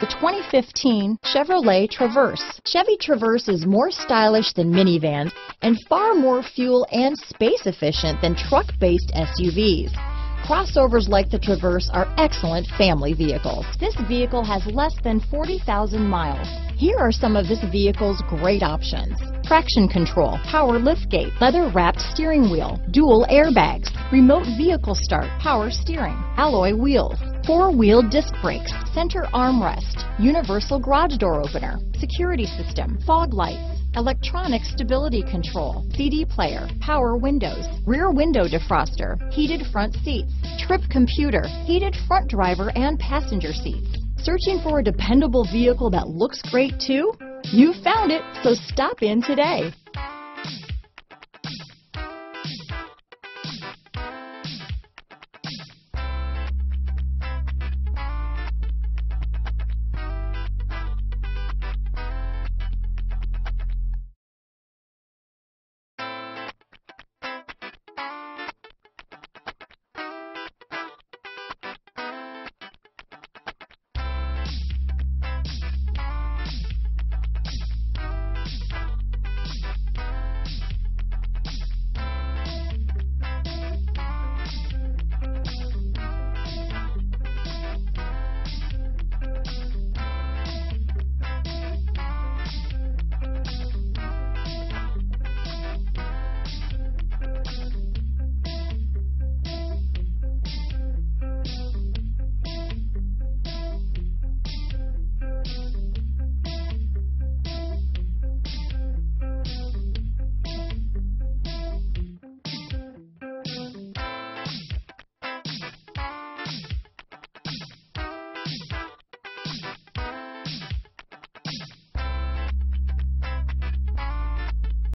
The 2015 Chevrolet Traverse. Chevy Traverse is more stylish than minivans and far more fuel and space efficient than truck-based SUVs. Crossovers like the Traverse are excellent family vehicles. This vehicle has less than 40,000 miles. Here are some of this vehicle's great options: traction control, power liftgate, leather-wrapped steering wheel, dual airbags, remote vehicle start, power steering, alloy wheels, four-wheel disc brakes, center armrest, universal garage door opener, security system, fog lights, electronic stability control, CD player, power windows, rear window defroster, heated front seats, trip computer, heated front driver and passenger seats. Searching for a dependable vehicle that looks great too? You found it, so stop in today.